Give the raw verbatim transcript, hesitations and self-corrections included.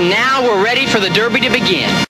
And now we're ready for the Derby to begin.